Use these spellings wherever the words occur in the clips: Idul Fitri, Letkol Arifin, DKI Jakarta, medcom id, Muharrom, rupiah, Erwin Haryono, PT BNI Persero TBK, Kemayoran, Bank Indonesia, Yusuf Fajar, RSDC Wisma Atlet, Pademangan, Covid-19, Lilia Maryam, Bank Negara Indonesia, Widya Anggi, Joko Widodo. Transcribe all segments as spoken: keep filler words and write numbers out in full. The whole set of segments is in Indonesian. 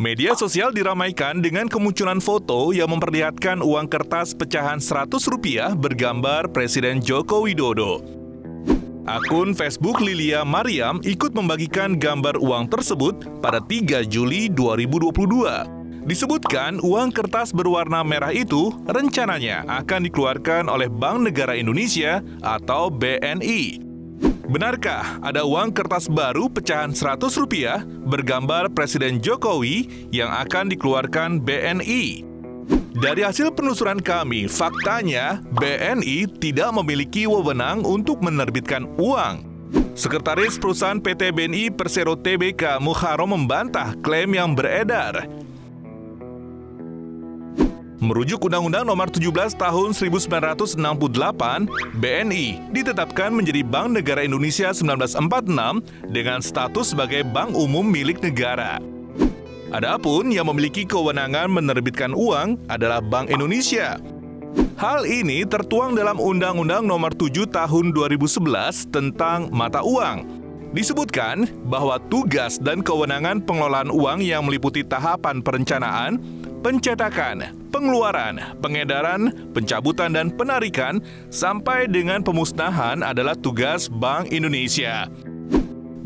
Media sosial diramaikan dengan kemunculan foto yang memperlihatkan uang kertas pecahan seratus rupiah bergambar Presiden Joko Widodo. Akun Facebook Lilia Maryam ikut membagikan gambar uang tersebut pada tiga Juli dua ribu dua puluh dua. Disebutkan uang kertas berwarna merah itu rencananya akan dikeluarkan oleh Bank Negara Indonesia atau B N I. Benarkah ada uang kertas baru pecahan seratus rupiah bergambar Presiden Jokowi yang akan dikeluarkan B N I? Dari hasil penelusuran kami, faktanya B N I tidak memiliki wewenang untuk menerbitkan uang. Sekretaris Perusahaan P T B N I Persero T B K Muharrom membantah klaim yang beredar. Merujuk Undang-Undang Nomor tujuh belas Tahun seribu sembilan ratus enam puluh delapan, B N I ditetapkan menjadi Bank Negara Indonesia seribu sembilan ratus empat puluh enam dengan status sebagai bank umum milik negara. Adapun yang memiliki kewenangan menerbitkan uang adalah Bank Indonesia. Hal ini tertuang dalam Undang-Undang Nomor tujuh Tahun dua ribu sebelas tentang mata uang. Disebutkan bahwa tugas dan kewenangan pengelolaan uang yang meliputi tahapan perencanaan, pencetakan, pengeluaran, pengedaran, pencabutan, dan penarikan sampai dengan pemusnahan adalah tugas Bank Indonesia.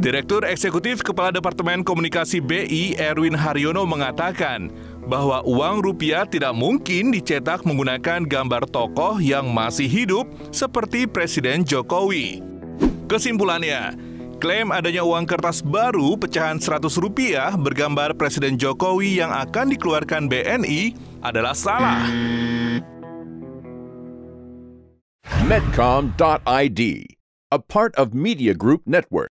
Direktur Eksekutif Kepala Departemen Komunikasi B I Erwin Haryono mengatakan bahwa uang rupiah tidak mungkin dicetak menggunakan gambar tokoh yang masih hidup seperti Presiden Jokowi. Kesimpulannya, klaim adanya uang kertas baru pecahan seratus rupiah bergambar Presiden Jokowi yang akan dikeluarkan B N I adalah salah. Medcom dot I D, a part of Media Group Network.